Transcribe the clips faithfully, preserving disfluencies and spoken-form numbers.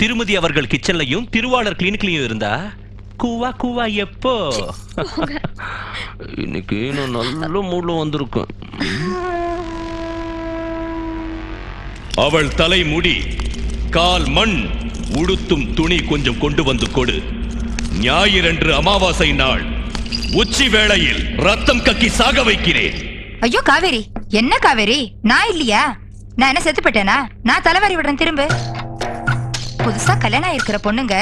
திருமதி அவர்கள் கிச்சன்லயும் திருவாளர் கிளினிக்லயும் இருந்தா கூவா கூவா எப்போ இன்னைக்கு நான் நல்ல மூட்ல வந்திருக்கேன். அவள் தலை முடி, கால் மண், உடுத்தும் துணி கொஞ்சம் கொண்டு வந்து கொடு. ஞாயிறன்று அமாவாசை நாள் உச்சி வேளையில் ரத்தம் கக்கி சாக வைக்கிறேன். ஐயோ காவேரி, என்ன காவேரி, நான் இல்லையா? நான் என்ன செத்து போட்டேனா? நான் தலைவாரி விடுறேன். திரும்ப புதுசா கல்யாணம் ஆயிருக்கிற பொண்ணுங்க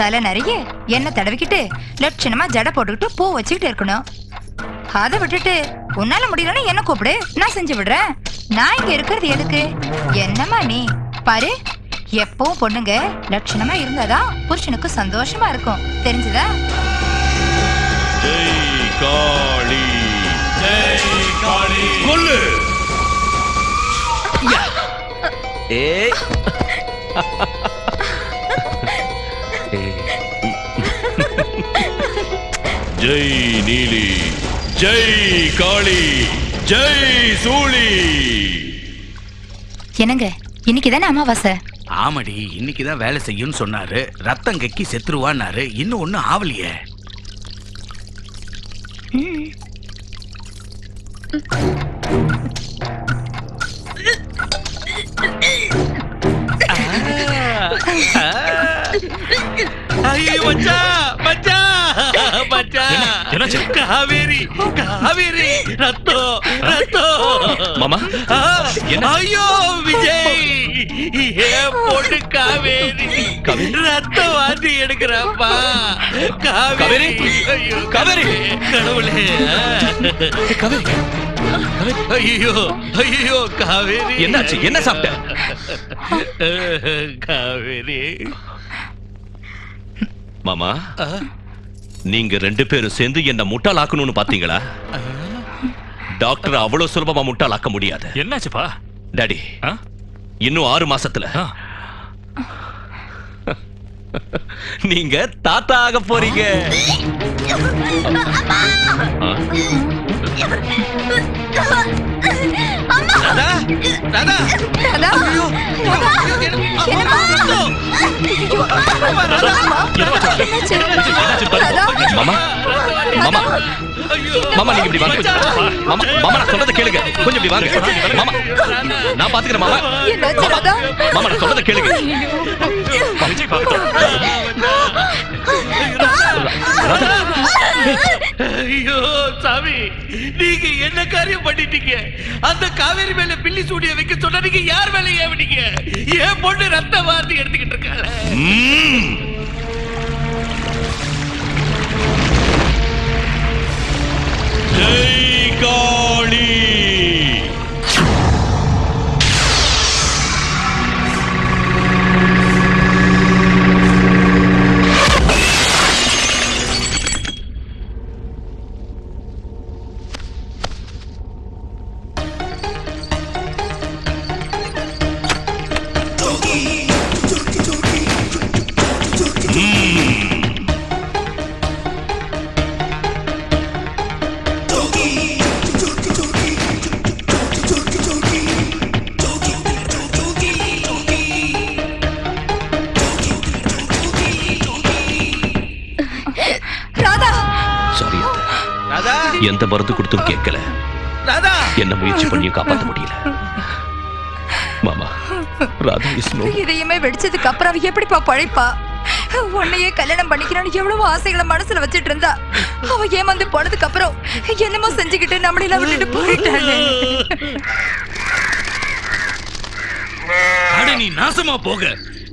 தலை நிறைய என்ன தடவிக்கிட்டு லட்சணமா ஜட போட்டுக்கிட்டு பூ வச்சுக்கிட்டு இருக்கணும். அதை விட்டுட்டு உன்னால முடியலன்னு என்ன கூப்பிடு, நான் செஞ்சு விடுறேன். நான் இங்க இருக்கிறது எதுக்கு? என்னமா நீ பாரு, எப்பவும் பொண்ணுங்க லட்சணமா இருந்தாதான் புருஷனுக்கு சந்தோஷமா இருக்கும். தெரிஞ்சதா? ஜெய் நீலி, ஜெய் காளி, ஜெய் சூளி. என்னங்க இன்னைக்குதானே அமாவாசை? ஆமாடி, இன்னைக்குதான் வேலை செய்யும் சொன்னாரு. ரத்தம் கக்கி செத்துருவான்னாரு. இன்னும் ஒண்ணு ஆவலியே. ஐயோ மச்சான், மச்சான், மச்சான், என்னாச்சு? காவேரி, காவேரி, ரத்தோ, ரத்தோ. மாமா, என்ன? ஐயோ விஜய், ஏ போடு காவேரி, ரத்தோ வாந்தி எடுக்கிறப்பா. காவேரி, காவேரி, கடவுளே, காவேரி. ஐயோ ஐயோ காவேரி, என்னாச்சு? என்ன சாப்பிட்ட? காவேரி மாமா, நீங்க ரெண்டு பேரும் சேர்ந்து என்ன முட்டாள் ஆக்கணும்னு பாத்தீங்களா? டாக்டர் அவ்வளவு சுலபமா முட்டாள் ஆக்க முடியாது. என்னாச்சுப்பா? டாடி, இன்னும் ஆறு மாசத்துல நீங்க தாத்தா ஆக போறீங்க. ஐயோ சாமி, நீங்க என்ன காரியம் பண்ணிட்டீங்க? அந்த காவேரி மேல பில்லி சூடிய வைக்க சொன்னா நீங்க யார் மேல ஏவனீங்க? ஏன் பொண்ணு ரத்த வார்த்தை எடுத்துக்கிட்டு இருக்காங்க? ஜெய் காளி. எந்த மருந்து கொடுத்தும் கேட்கல. என்ன முயற்சி பண்ணியும் காப்பாற்ற முடியல. மாமா, ராதா இதயமே வெடிச்சதுக்கு அப்புறம் அவ எப்படிப்பா பழைப்பா? உன்னையே கல்யாணம் பண்ணிக்கிறான்னு எவ்வளவு ஆசைகளை மனசுல வச்சிட்டு இருந்தா அவ ஏமாந்து போனதுக்கு அப்புறம் என்னமோ செஞ்சுக்கிட்டு நம்மளெல்லாம் விட்டுட்டு போயிட்டானே. நீ நாசமா போக,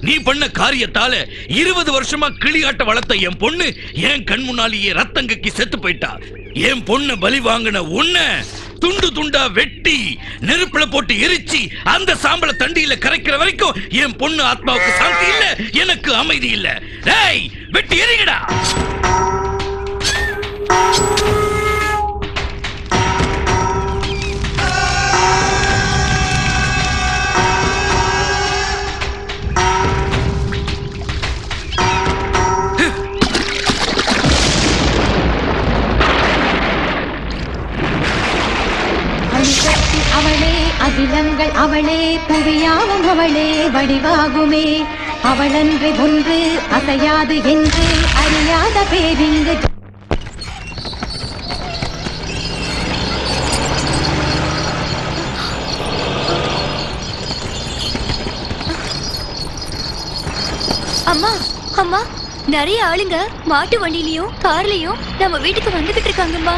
நீ பண்ண காரியத்தால இருபது வருஷமா கிளியாட்ட வளர்த்த என் பொண்ணு என் கண் முன்னாலேயே ரத்தங்கக்கி செத்து போயிட்டா. என் பொண்ணு பலி வாங்கின உன்ன துண்டு துண்டா வெட்டி நெருப்புல போட்டு எரிச்சு அந்த சாம்பல தண்டியில கரைக்கிற வரைக்கும் என் பொண்ணு ஆத்மாவுக்கு சாந்தி இல்ல, எனக்கு அமைதி இல்ல. டேய், வெட்டி எரிங்கடா. அதிலங்கள் அவளே, புவியாவும் அவளே, வடிவாகுமே அவளன்று ஒன்று அசையாது என்று அறியாத பேரிங்கு அம்மா அம்மா நிறைய ஆளுங்க மாட்டு வண்டியிலயும் கார்லயும் நம்ம வீட்டுக்கு வந்துகிட்டு இருக்காங்கம்மா.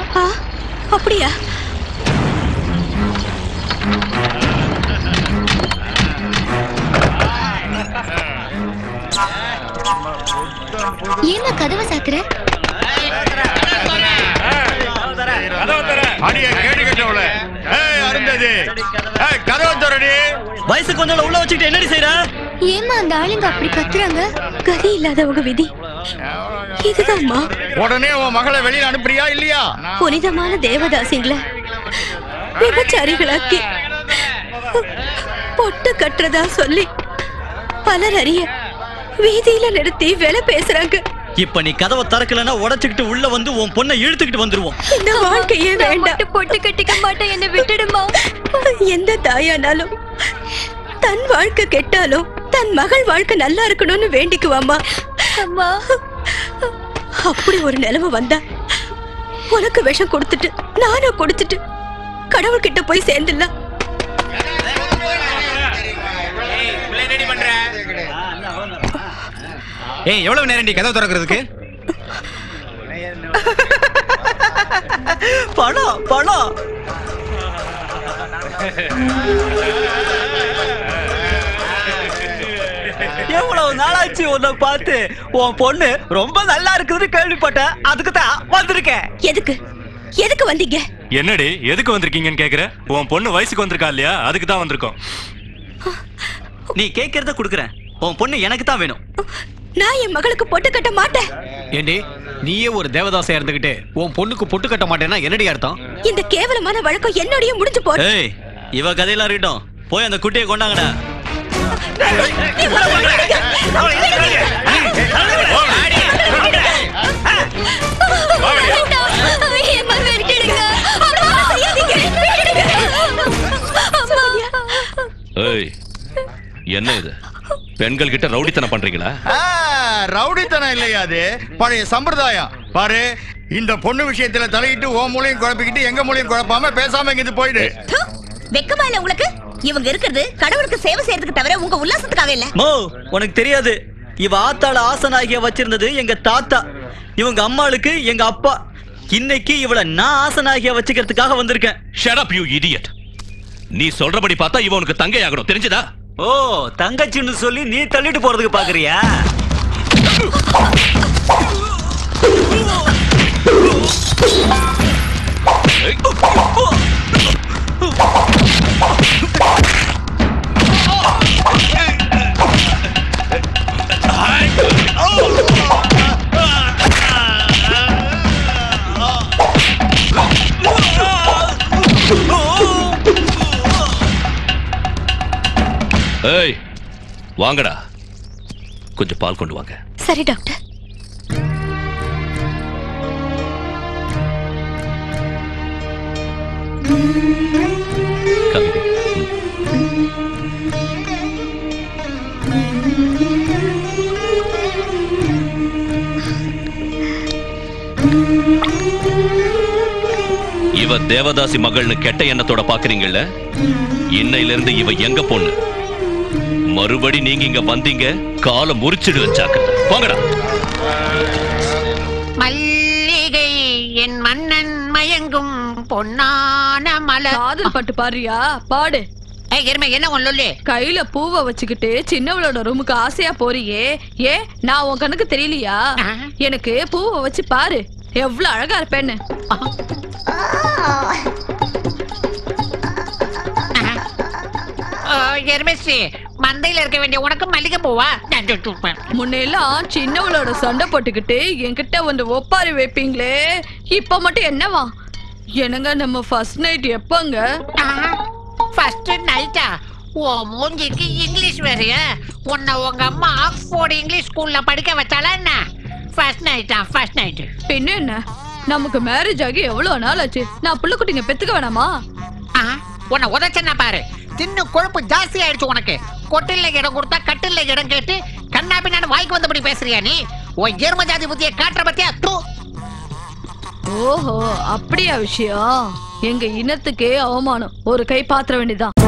அப்படியா? ஏமா கதவை சாக்குற? வயசுக்கு வந்தாலும் உள்ள வச்சுக்கிட்டு என்னடி செய்யற? ஏமா அந்த ஆளுங்க அப்படி கத்துறாங்க? கதி இல்லாதவங்க விதி இதுதான்மா. உடனே உன் மகளை வெளியில அனுப்புறியா இல்லையா? புனிதமான தேவதாசிங்கள விபச்சாரிகளாக்கி பொட்டு கட்டுறதா சொல்லி பலர் அறிய வீதியில நிறுத்தி வேலை பேசுறாங்க. இப்ப நீ கதவை திறக்கலன்னா உடைச்சுக்கிட்டு உள்ள வந்து உன் பொண்ணை இழுத்துக்கிட்டு வந்துருவோம். இந்த வாழ்க்கையே வேண்டாம். பொட்டு கட்டிக்க மாட்டேன், என்னை விட்டுடுமா. எந்த தாயானாலும் தன் வாழ்க்கை கெட்டாலும் தன் மகள் வாழ்க்கை நல்லா இருக்கணும்னு வேண்டிக்குவாமா. அப்படி ஒரு நிலைமை வந்தா உனக்கு விஷம் கொடுத்துட்டு நானும் கொடுத்துட்டு கடவுள்கிட்ட போய் சேர்ந்துடலாம். ஏய் எவ்வளவு நேரம் நீ கதவு திறக்கிறதுக்கு? பணம் பணம் எவ்வளவு நாளாச்சு உன்னை பார்த்து. உன் பொண்ணு ரொம்ப நல்லா இருக்குது கேள்விப்பட்ட, அதுக்கு தான் வந்திருக்கேன். எதுக்கு எதுக்கு வந்தீங்க? என்னடி எதுக்கு வந்திருக்கீங்கன்னு கேக்குற? உன் பொண்ணு வயசுக்கு வந்திருக்கா இல்லையா, அதுக்கு தான் வந்திருக்கோம். நீ கேக்குறத குடுக்குறேன். உன் பொண்ணு எனக்கு தான் வேணும். நான் என் மகளுக்கு பொட்டு கட்ட மாட்டேன். ஏண்டி நீயே ஒரு தேவதாசை இருந்துகிட்டு உன் பொண்ணுக்கு பொட்டு கட்ட மாட்டேன்னா என்னடி அர்த்தம்? இந்த கேவலமான வழக்கம் என்னோடய முடிஞ்சு போ. ஏய் இவ கதையெல்லாம் இருக்கட்டும், போய் அந்த குட்டியை கொண்டாங்கடா. என்ன இது? பெண்கள் கிட்ட ரவுடித்தனம் பண்றீங்களா? ரவுடித்தனம் இல்லையா, அது பழைய சம்பிரதாயம். பாரு இந்த பொண்ணு விஷயத்துல தலையிட்டு ஓ மூலையும் குழப்பிக்கிட்டு எங்க மூலையும் குழப்பாம பேசாம இங்க இருந்து போயிடு. வெக்கமா இல்ல உங்களுக்கு? இவங்க இருக்கிறது கடவுளுக்கு சேவை செய்யறதுக்கு தவிர உங்க உல்லாசத்துக்காக இல்ல. மோ உனக்கு தெரியாது, இவ ஆத்தாள ஆசனாகிய வச்சிருந்தது எங்க தாத்தா, இவங்க அம்மாளுக்கு எங்க அப்பா. இன்னைக்கு இவள நான் ஆசனாகிய வச்சுக்கிறதுக்காக வந்திருக்கேன். Shut up you idiot. நீ சொல்றபடி பார்த்தா இவ உனக்கு தங்கை ஆகணும், தெரிஞ்சதா? ஓ தங்கச்சின்னு சொல்லி நீ தள்ளிட்டு போறதுக்கு பாக்குறியா? ஏய் வாங்கடா, கொஞ்சம் பால் கொண்டு வாங்க. சரி டாக்டர். இவ தேவதாசி மகள்னு கெட்ட எண்ணத்தோட பாக்குறீங்கல்ல, இன்னையில இருந்து இவ எங்க பொண்ணு. மறுபடி நீங்க இங்க வந்தீங்க காலை முறிச்சிடு வச்சாக்கடா. போங்கடா. மல்லிகை என் மன்னன் மயங்கும் பொன்னான மலர். காதல் பட்டு பாரியா பாடு. கையில பூவை வச்சுக்கிட்டு சின்னவளோட ரூமுக்கு ஆசையா போறியே, ஏ நான் உன் கண்ணுக்கு தெரியலையா? எனக்கு பூவை வச்சு பாரு எவ்வளவு அழகா இருப்பேன்னு. மந்தையில இருக்க வேண்டிய உனக்கு மல்லிகை பூவா? முன்னெல்லாம் சின்னவளோட சண்டை போட்டுக்கிட்டு என்கிட்ட வந்து ஒப்பாரி வைப்பீங்களே, இப்ப மட்டும் என்னவா? என்னங்க நம்ம ஃபர்ஸ்ட் நைட் எப்பங்க? ஃபர்ஸ்ட் நைட்டா? ஓ மூஞ்சிக்கு இங்கிலீஷ் வேறையா? உன்னை உங்க அம்மா ஆக்ஸ்போர்ட் இங்கிலீஷ் ஸ்கூல்ல படிக்க வச்சாலா என்ன? ஃபர்ஸ்ட் நைட்டா? ஃபர்ஸ்ட் நைட்டு பின்ன என்ன? நமக்கு மேரேஜ் ஆகி எவ்வளோ நாள் ஆச்சு. நான் புள்ள குட்டிங்க பெத்துக்க வேணாமா? உன்னை உதச்சன்னா பாரு, தின்னு கொழுப்பு ஜாஸ்தி ஆயிடுச்சு உனக்கு. கொட்டில இடம் கொடுத்தா கட்டில இடம் கேட்டு கண்ணாபி நான் வாய்க்கு வந்தபடி பேசுறியா நீ? உன் ஏர்ம ஜாதி புத்திய காட்டுற பத்தியா தூ. ஓஹோ, அப்படியா விஷயம்? எங்க இனத்துக்கே அவமானம். ஒரு கை பாத்திர வேண்டிதான்.